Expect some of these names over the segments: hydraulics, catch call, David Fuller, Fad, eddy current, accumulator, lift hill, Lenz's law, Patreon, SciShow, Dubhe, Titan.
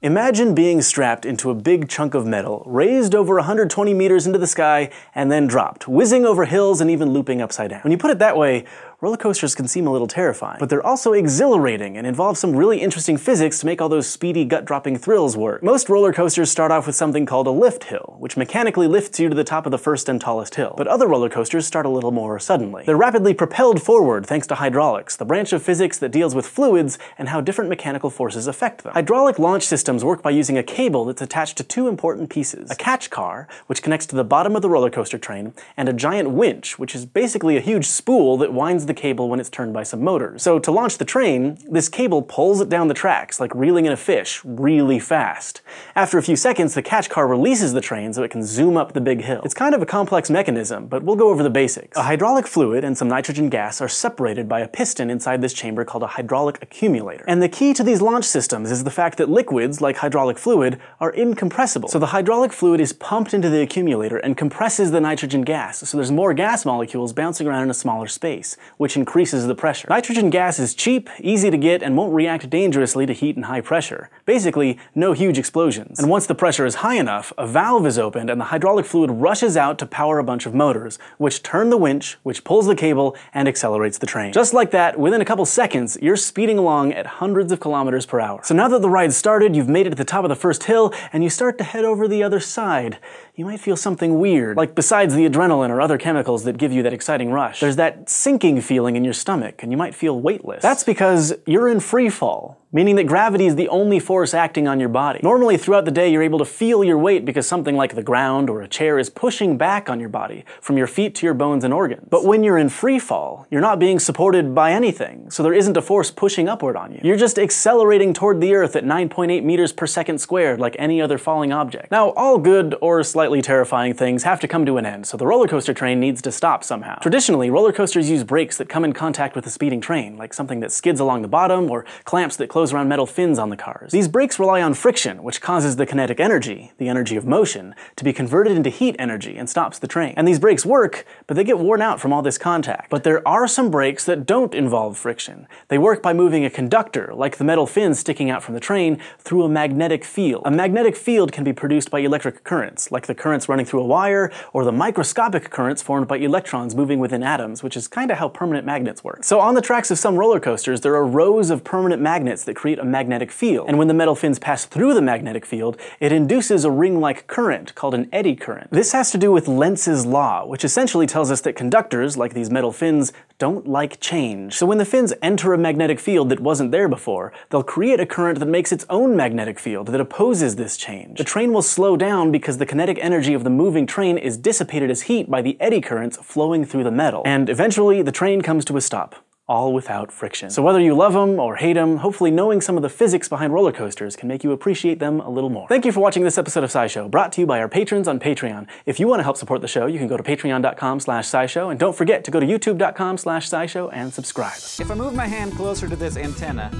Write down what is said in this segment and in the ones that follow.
Imagine being strapped into a big chunk of metal, raised over 120 meters into the sky, and then dropped, whizzing over hills and even looping upside down. When you put it that way, roller coasters can seem a little terrifying, but they're also exhilarating and involve some really interesting physics to make all those speedy, gut-dropping thrills work. Most roller coasters start off with something called a lift hill, which mechanically lifts you to the top of the first and tallest hill. But other roller coasters start a little more suddenly. They're rapidly propelled forward thanks to hydraulics, the branch of physics that deals with fluids and how different mechanical forces affect them. Hydraulic launch systems work by using a cable that's attached to two important pieces: a catch car, which connects to the bottom of the roller coaster train, and a giant winch, which is basically a huge spool that winds the cable when it's turned by some motors. So to launch the train, this cable pulls it down the tracks, like reeling in a fish, really fast. After a few seconds, the catch car releases the train so it can zoom up the big hill. It's kind of a complex mechanism, but we'll go over the basics. A hydraulic fluid and some nitrogen gas are separated by a piston inside this chamber called a hydraulic accumulator. And the key to these launch systems is the fact that liquids, like hydraulic fluid, are incompressible. So the hydraulic fluid is pumped into the accumulator and compresses the nitrogen gas, so there's more gas molecules bouncing around in a smaller space, which increases the pressure. Nitrogen gas is cheap, easy to get, and won't react dangerously to heat and high pressure. Basically, no huge explosions. And once the pressure is high enough, a valve is opened and the hydraulic fluid rushes out to power a bunch of motors, which turn the winch, which pulls the cable, and accelerates the train. Just like that, within a couple seconds, you're speeding along at hundreds of kilometers per hour. So now that the ride started, you've made it to the top of the first hill, and you start to head over the other side. You might feel something weird, like besides the adrenaline or other chemicals that give you that exciting rush, there's that sinking feeling in your stomach, and you might feel weightless. That's because you're in free fall, meaning that gravity is the only force acting on your body. Normally, throughout the day, you're able to feel your weight because something like the ground or a chair is pushing back on your body, from your feet to your bones and organs. But when you're in free fall, you're not being supported by anything, so there isn't a force pushing upward on you. You're just accelerating toward the earth at 9.8 meters per second squared, like any other falling object. Now, all good or slightly terrifying things have to come to an end, so the roller coaster train needs to stop somehow. Traditionally, roller coasters use brakes that come in contact with a speeding train, like something that skids along the bottom or clamps that close around metal fins on the cars. These brakes rely on friction, which causes the kinetic energy, the energy of motion, to be converted into heat energy and stops the train. And these brakes work, but they get worn out from all this contact. But there are some brakes that don't involve friction. They work by moving a conductor, like the metal fin sticking out from the train, through a magnetic field. A magnetic field can be produced by electric currents, like the currents running through a wire, or the microscopic currents formed by electrons moving within atoms, which is kind of how permanent magnets work. So on the tracks of some roller coasters, there are rows of permanent magnets that create a magnetic field, and when the metal fins pass through the magnetic field, it induces a ring-like current called an eddy current. This has to do with Lenz's law, which essentially tells us that conductors, like these metal fins, don't like change. So when the fins enter a magnetic field that wasn't there before, they'll create a current that makes its own magnetic field that opposes this change. The train will slow down because the kinetic energy of the moving train is dissipated as heat by the eddy currents flowing through the metal, and eventually the train comes to a stop. All without friction. So whether you love them or hate them, hopefully knowing some of the physics behind roller coasters can make you appreciate them a little more. Thank you for watching this episode of SciShow, brought to you by our patrons on Patreon. If you want to help support the show, you can go to patreon.com/scishow, and don't forget to go to youtube.com/scishow and subscribe. If I move my hand closer to this antenna,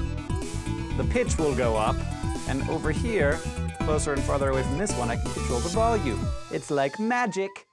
the pitch will go up, and over here, closer and farther away from this one, I can control the volume. It's like magic.